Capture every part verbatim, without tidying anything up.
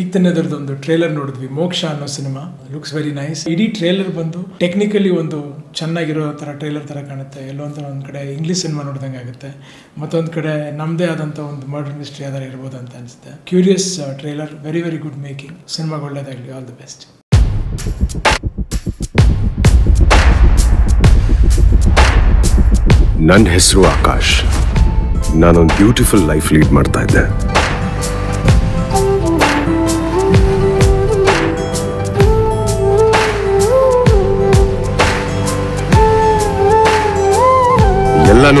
ಇತ್ತನದರದು ಒಂದು ಟ್ರೇಲರ್ ನೋಡಿದ್ವಿ ಮೋಕ್ಷ ಅನ್ನೋ ಸಿನಿಮಾ ಲುಕ್ಸ್ ವೆರಿ ನೈಸ್ ಇಡಿ ಟ್ರೇಲರ್ ಬಂದು ಟೆಕ್ನಿಕಲಿ ಒಂದು ಚೆನ್ನಾಗಿರೋ ತರ ಟ್ರೇಲರ್ ತರ ಕಾಣುತ್ತೆ ಎಲ್ಲೋ ಅಂತ ಒಂದು ಕಡೆ ಇಂಗ್ಲಿಷ್ ಸಿನಿಮಾ ನೋಡಿದಂಗೆ ಆಗುತ್ತೆ ಮತ್ತೊಂದು ಕಡೆ ನಮ್ಮದೇ ಆದಂತ ಒಂದು ಮರ್ಡರ್ ಮಿಸ್ಟರಿ ಅದರ ಇರಬಹುದು ಅಂತ ಅನ್ಸುತ್ತೆ curious trailer very very good making cinema ಒಳ್ಳೆದಾಗಲಿ ಆಲ್ ದಿ ಬೆಸ್ಟ್ ನನ್ನ ಹೆಸರು ಆಕಾಶ್ ನಾನು ಒಂದು ಬ್ಯೂಟಿಫುಲ್ ಲೈಫ್ ಲೀಡ್ ಮಾಡ್ತಾ ಇದ್ದೆ ಎಲ್ಲಾನು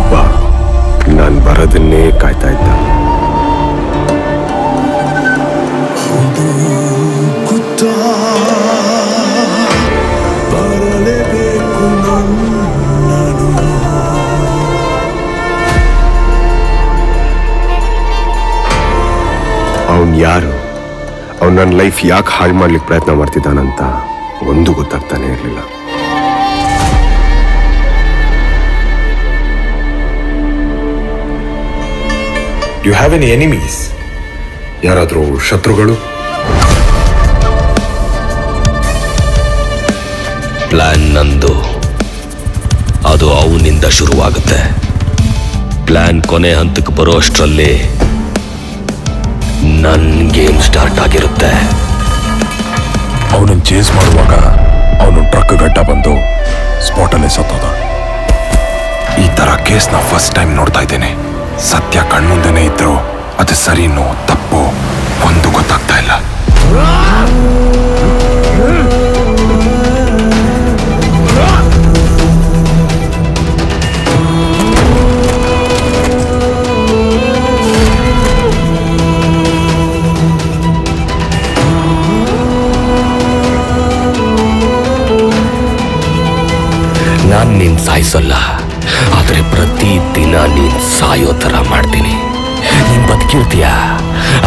ಒಬ್ಬ ನಾನು ಬರೋದನ್ನೇ ಕಾಯ್ತಾ ಇದ್ದ ಅವನು ಯಾರು ಅವ್ನು ನನ್ನ ಲೈಫ್ ಯಾಕೆ ಹಾಳು ಮಾಡ್ಲಿಕ್ಕೆ ಪ್ರಯತ್ನ ಮಾಡ್ತಿದ್ದಾನಂತ ಒಂದು ಗೊತ್ತಾಗ್ತಾನೆ ಇರಲಿಲ್ಲ ಯು ಹ್ಯಾವ್ ಎನಿ ಎನಿಮೀಸ್ ಯಾರಾದರೂ ಶತ್ರುಗಳು ಪ್ಲಾನ್ ನಂದು ಅದು ಅವನಿಂದ ಶುರುವಾಗುತ್ತೆ ಪ್ಲಾನ್ ಕೊನೆ ಹಂತಕ್ಕೆ ಬರೋ ಅಷ್ಟರಲ್ಲಿ ನನ್ನ ಗೇಮ್ ಸ್ಟಾರ್ಟ್ ಆಗಿರುತ್ತೆ ಅವನನ್ನು ಚೇಸ್ ಮಾಡುವಾಗ ಅವನು ಟ್ರಕ್ ಗಡ್ಡ ಬಂದು ಸ್ಪಾಟಲ್ಲೇ ಸತ್ತೋದ ಈ ತರ ಕೇಸ್ನ ಫಸ್ಟ್ ಟೈಮ್ ನೋಡ್ತಾ ಇದ್ದೇನೆ ಸತ್ಯ ಕಣ್ಮುಂದೆನೇ ಇದ್ರು ಅದು ಸರಿನೋ ತಪ್ಪೋ ಒಂದು ಗೊತ್ತಾಗ್ತಾ ಇಲ್ಲ ನಾನು ನೀನು ಸಾಯಿಸಲ್ಲ ಆದರೆ ಪ್ರತಿ ದಿನ ನೀನು ಸಾಯೋ ಥರ ಮಾಡ್ತೀನಿ ನೀನು ಬದುಕಿರ್ತೀಯ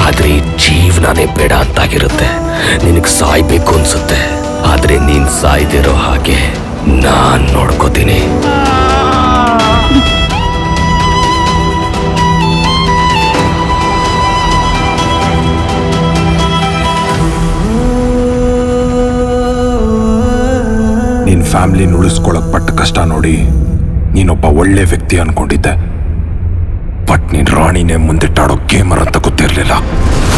ಆದರೆ ಈ ಜೀವನನೇ ಬೇಡ ಅಂತಾಗಿರುತ್ತೆ ನಿನಗೆ ಸಾಯ್ಬೇಕು ಅನಿಸುತ್ತೆ ಆದರೆ ನೀನು ಸಾಯ್ದಿರೋ ಹಾಗೆ ನಾನು ನೋಡ್ಕೋತೀನಿ ಫ್ಯಾಮಿಲಿ ಉಳಿಸ್ಕೊಳ್ಳೋಕೆ ಪಟ್ಟ ಕಷ್ಟ ನೋಡಿ ನೀನೊಬ್ಬ ಒಳ್ಳೆ ವ್ಯಕ್ತಿ ಅನ್ಕೊಂಡಿದ್ದೆ ಬಟ್ ನೀನ್ ರಾಣಿನೇ ಮುಂದಿಟ್ಟಾಡೋ ಗೇಮರ್ ಅಂತ ಗೊತ್ತಿರಲಿಲ್ಲ